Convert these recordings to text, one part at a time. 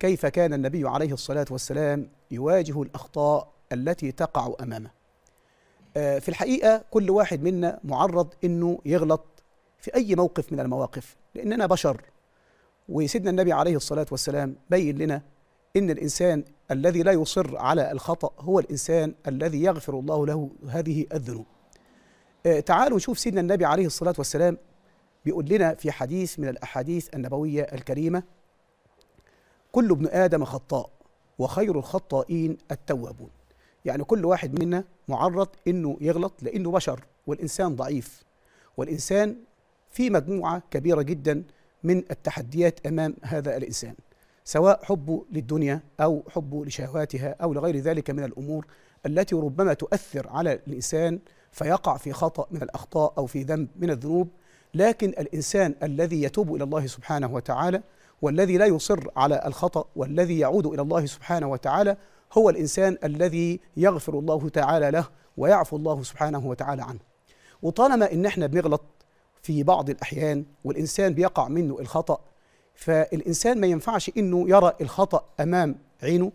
كيف كان النبي عليه الصلاة والسلام يواجه الأخطاء التي تقع أمامه. في الحقيقة كل واحد منا معرض أنه يغلط في أي موقف من المواقف، لأننا بشر، وسيدنا النبي عليه الصلاة والسلام بين لنا إن الإنسان الذي لا يصر على الخطأ هو الإنسان الذي يغفر الله له هذه الذنوب. تعالوا نشوف سيدنا النبي عليه الصلاة والسلام بيقول لنا في حديث من الأحاديث النبوية الكريمة: كل ابن آدم خطاء وخير الخطائين التوابون. يعني كل واحد منا معرض إنه يغلط، لأنه بشر والإنسان ضعيف، والإنسان في مجموعة كبيرة جدا من التحديات أمام هذا الإنسان، سواء حبه للدنيا أو حبه لشهواتها أو لغير ذلك من الأمور التي ربما تؤثر على الإنسان فيقع في خطأ من الأخطاء أو في ذنب من الذنوب. لكن الإنسان الذي يتوب إلى الله سبحانه وتعالى، والذي لا يصر على الخطأ، والذي يعود إلى الله سبحانه وتعالى، هو الإنسان الذي يغفر الله تعالى له ويعفو الله سبحانه وتعالى عنه. وطالما إن احنا بنغلط في بعض الأحيان والإنسان بيقع منه الخطأ، فالإنسان ما ينفعش إنه يرى الخطأ أمام عينه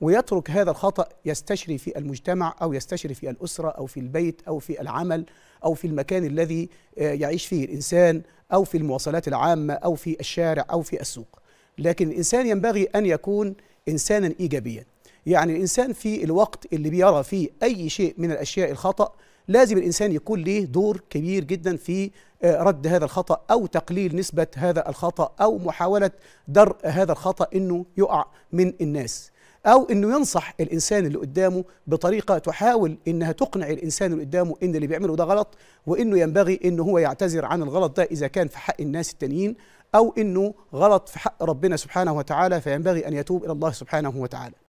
ويترك هذا الخطأ يستشري في المجتمع أو يستشري في الأسرة أو في البيت أو في العمل أو في المكان الذي يعيش فيه الإنسان أو في المواصلات العامة أو في الشارع أو في السوق. لكن الإنسان ينبغي أن يكون إنسانا إيجابيا، يعني الإنسان في الوقت اللي بيرى فيه أي شيء من الأشياء الخطأ لازم الإنسان يكون له دور كبير جدا في رد هذا الخطأ أو تقليل نسبة هذا الخطأ أو محاولة درء هذا الخطأ إنه يقع من الناس، أو إنه ينصح الإنسان اللي قدامه بطريقة تحاول إنها تقنع الإنسان اللي قدامه إن اللي بيعمله ده غلط، وإنه ينبغي إنه هو يعتذر عن الغلط ده إذا كان في حق الناس التانيين أو إنه غلط في حق ربنا سبحانه وتعالى، فينبغي أن يتوب إلى الله سبحانه وتعالى.